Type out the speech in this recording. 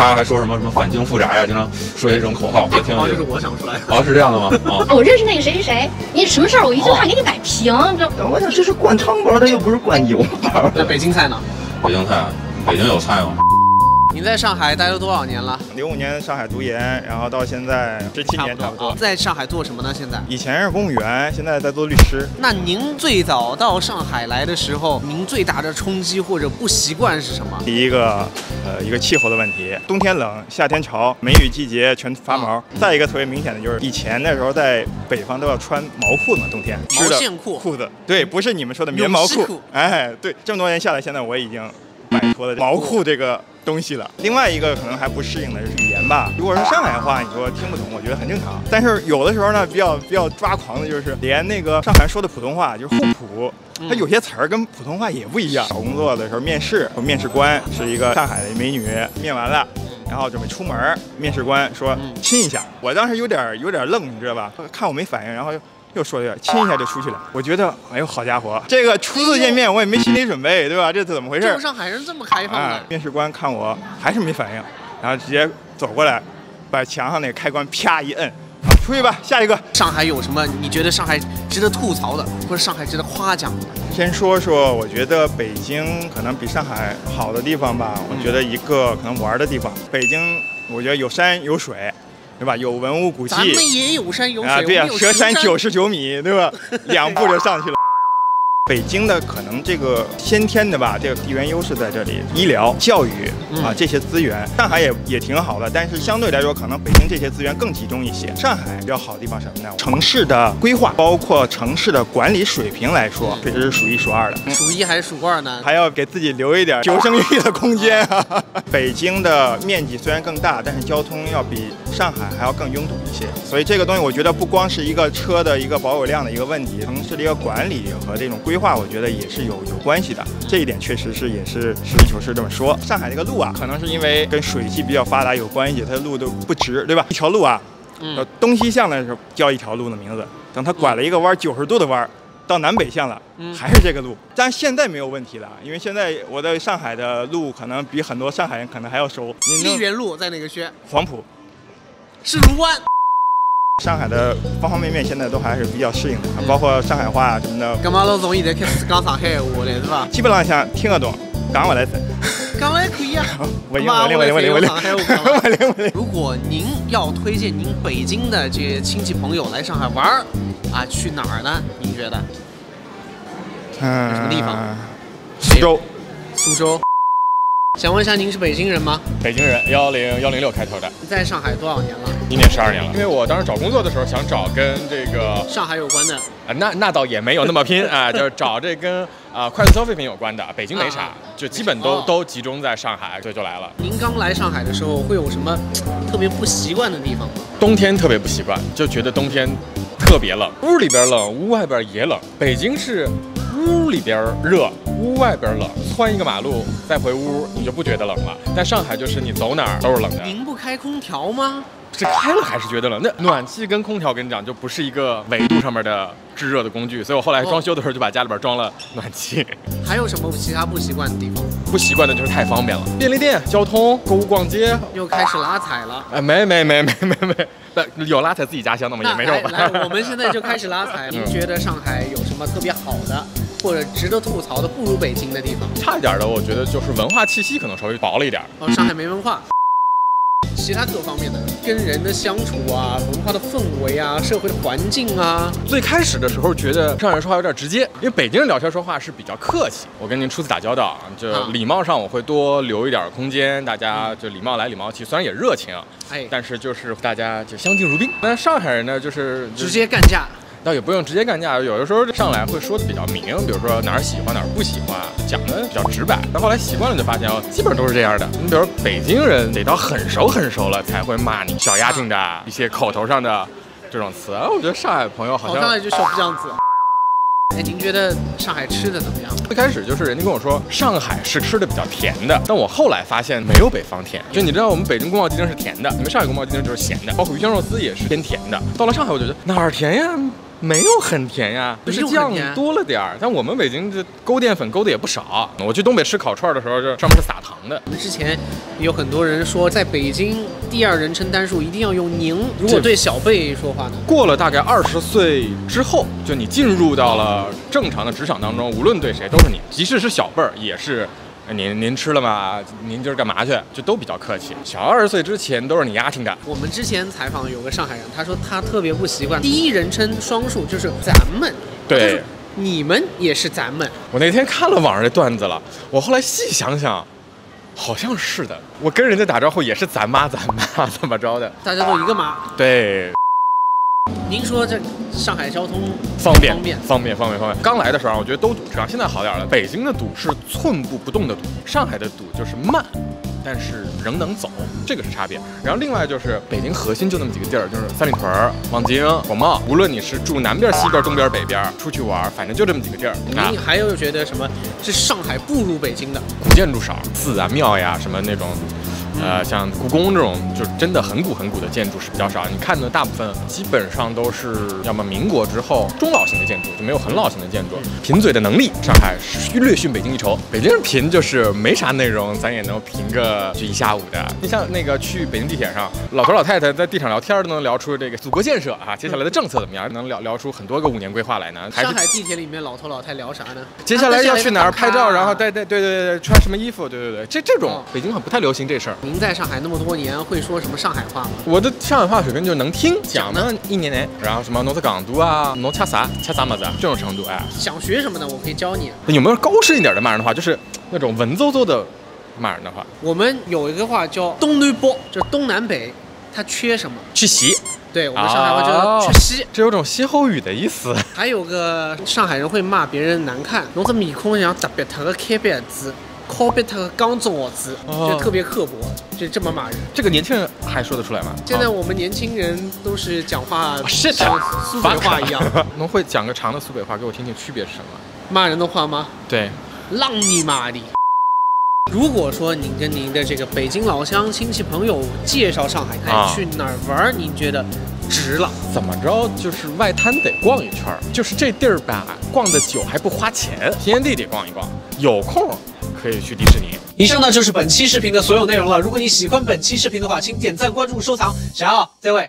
他还说什么反清复宅啊，经常说一种口号，我听了。这是我想出来的。哦，是这样的吗？哦，我认识那个谁谁谁，你什么事儿我一句话给你摆平。我想这是灌汤包的，又不是灌油包。那北京菜呢？北京菜，北京有菜吗？您在上海待了多少年了？05年上海读研，然后到现在17年差不多。在上海做什么呢？现在以前是公务员，现在在做律师。那您最早到上海来的时候，您最大的冲击或者不习惯是什么？第一个，一个气候的问题，冬天冷，夏天潮，梅雨季节全发毛。再一个特别明显的就是，以前那时候在北方都要穿毛裤嘛，冬天毛线裤子，对，不是你们说的棉毛裤。哎，对，这么多年下来，现在我已经摆脱了毛裤这个东西了。另外一个可能还不适应的是语言吧。如果是上海话，你说听不懂，我觉得很正常。但是有的时候呢，比较抓狂的就是连那个上海说的普通话，就是沪普，它有些词儿跟普通话也不一样。找工作的时候面试，面试官是一个上海的美女，面完了，然后准备出门，面试官说亲一下。我当时有点愣，你知道吧？看我没反应，然后又说了一下，亲一下就出去了。我觉得，哎呦，好家伙，这个初次见面我也没心理准备，对吧？这怎么回事？这上海人这么开放的。面试官看我还是没反应，然后直接走过来，把墙上那个开关啪一摁，出去吧，下一个。上海有什么你觉得上海值得吐槽的，或者上海值得夸奖的？先说，我觉得北京可能比上海好的地方吧。我觉得一个可能玩的地方，北京我觉得有山有水。对吧？有文物古迹，咱们也有山有水啊！对呀，蛇山99米，对吧？两步就上去了。北京的可能这个先天的吧，这个地缘优势在这里，医疗、教育啊这些资源，上海也挺好的，但是相对来说，可能北京这些资源更集中一些。上海比较好的地方什么呢？城市的规划，包括城市的管理水平来说，确实是数1数2的。数1还是数2呢？还要给自己留一点求生欲的空间啊！北京的面积虽然更大，但是交通要比上海还要更拥堵一些，所以这个东西我觉得不光是一个车的一个保有量的一个问题，城市的一个管理和这种规划，我觉得也是有关系的。这一点确实是也是实事求是这么说。上海这个路啊，可能是因为跟水系比较发达有关系，它的路都不直，对吧？一条路啊，东西向的时候叫一条路的名字，等它拐了一个弯，90度的弯。到南北向了，还是这个路，但现在没有问题了，因为现在我在上海的路可能比很多上海人可能还要熟。丽园路在哪个区？黄埔，是卢湾。上海的方方面面现在都还是比较适应的，包括上海话啊什么的。干嘛老从现在开始讲上海话嘞，是吧？基本上听得懂，讲不来塞。讲来可以啊。我如果您要推荐您北京的这些亲戚朋友来上海玩啊，去哪儿呢？您觉得？有什么地方？苏州。想问一下，您是北京人吗？北京人，106开头的。你在上海多少年了？今年12年了。因为我当时找工作的时候，想找跟这个上海有关的。那倒也没有那么拼啊，就是找这跟快速消费品有关的。北京没啥，就基本都集中在上海，所以就来了。您刚来上海的时候，会有什么特别不习惯的地方吗？冬天特别不习惯，就觉得冬天特别冷，屋里边冷，屋外边也冷。北京是屋里边热，屋外边冷，窜一个马路再回屋，你就不觉得冷了。但上海就是你走哪儿都是冷的。您不开空调吗？这开了还是觉得冷。那暖气跟空调跟你讲就不是一个纬度上面的制热的工具，所以我后来装修的时候就把家里边装了暖气。还有什么其他不习惯的地方？不习惯的就是太方便了，便利店、交通、购物、逛街。又开始拉踩了？哎，没，有拉踩自己家乡的吗？也没有吧。来，我们现在就开始拉踩。您觉得上海有什么特别好的？或者值得吐槽的不如北京的地方，差一点的，我觉得就是文化气息可能稍微薄了一点。哦，上海没文化。其他各方面的，跟人的相处啊，文化的氛围啊，社会的环境啊。最开始的时候觉得上海人说话有点直接，因为北京人聊天说话是比较客气。我跟您初次打交道，就礼貌上我会多留一点空间，大家就礼貌来礼貌去，虽然也热情，但是就是大家就相敬如宾。那上海人呢，就是直接干架。倒也不用直接干架，有的时候上来会说的比较明，比如说哪儿喜欢哪儿不喜欢，讲的比较直白。但后来习惯了就发现哦，基本都是这样的。你比如说北京人得到很熟了才会骂你小丫头的一些口头上的这种词。我觉得上海朋友好像上来就说这样子。哎，您觉得上海吃的怎么样？最开始就是人家跟我说上海是吃的比较甜的，但我后来发现没有北方甜。就你知道我们北京宫保鸡丁是甜的，你们上海宫保鸡丁就是咸的，包括鱼香肉丝也是偏甜的。到了上海我就觉得哪儿甜呀？没有很甜呀，就是酱多了点儿。但我们北京这勾淀粉勾的也不少。我去东北吃烤串的时候，这上面是撒糖的。之前有很多人说，在北京第二人称单数一定要用您。如果对小辈说话呢？过了大概20岁之后，就你进入到了正常的职场当中，无论对谁都是你，即使是小辈儿也是。 您吃了吗？您今儿干嘛去？就都比较客气。小20岁之前都是你丫挺干。我们之前采访有个上海人，他说他特别不习惯第一人称双数，就是咱们。对，你们也是咱们。我那天看了网上这段子了，我后来细想想，好像是的。我跟人家打招呼也是咱妈咱妈怎么着的，大家都一个妈。对。 您说这上海交通方便。刚来的时候我觉得都堵车，现在好点了。北京的堵是寸步不动的堵，上海的堵就是慢，但是仍能走，这个是差别。然后另外就是北京核心就那么几个地儿，就是三里屯、望京、国贸。无论你是住南边、西边、东边、北边，出去玩，反正就这么几个地儿。您还有觉得什么是上海不如北京的？古建筑少，寺啊、庙呀、什么那种。 像故宫这种就是真的很古的建筑是比较少，你看的大部分基本上都是要么民国之后中老型的建筑，就没有很老型的建筑。贫嘴的能力，上海略逊北京一筹。北京人贫就是没啥内容，咱也能贫个就一下午的。你像那个去北京地铁上，老头老太太在地上聊天都能聊出这个祖国建设啊，接下来的政策怎么样，能聊出很多个5年规划来呢。上海地铁里面老头老太聊啥呢？接下来要去哪儿拍照，然后对，穿什么衣服，对，这种北京好像不太流行这事儿。 您在上海那么多年，会说什么上海话吗？我的上海话水平就是能听讲呢，一年年，然后什么侬是港督啊，侬吃啥吃啥么子啊，这种程度哎。想学什么呢？我可以教你。有没有高深一点的骂人的话？就是那种文绉绉的骂人的话。我们有一个话叫东南北，就东南北，它缺什么？缺席。对我们上海话叫缺席，这有种歇后语的意思。还有个上海人会骂别人难看，侬这面孔像特别特个开别子。 copy 刚做子，就特别刻薄，就这么骂人。这个年轻人还说得出来吗？现在我们年轻人都是讲话像苏北话一样。能会讲个长的苏北话给我听听，区别是什么？骂人的话吗？对，浪你妈的！如果说您跟您的这个北京老乡、亲戚朋友介绍上海，哎，去哪儿玩？您觉得？ 值了，怎么着？就是外滩得逛一圈，就是这地儿吧，逛的久还不花钱，体验地得逛一逛，有空可以去迪士尼。以上呢就是本期视频的所有内容了。如果你喜欢本期视频的话，请点赞、关注、收藏。想要，再会。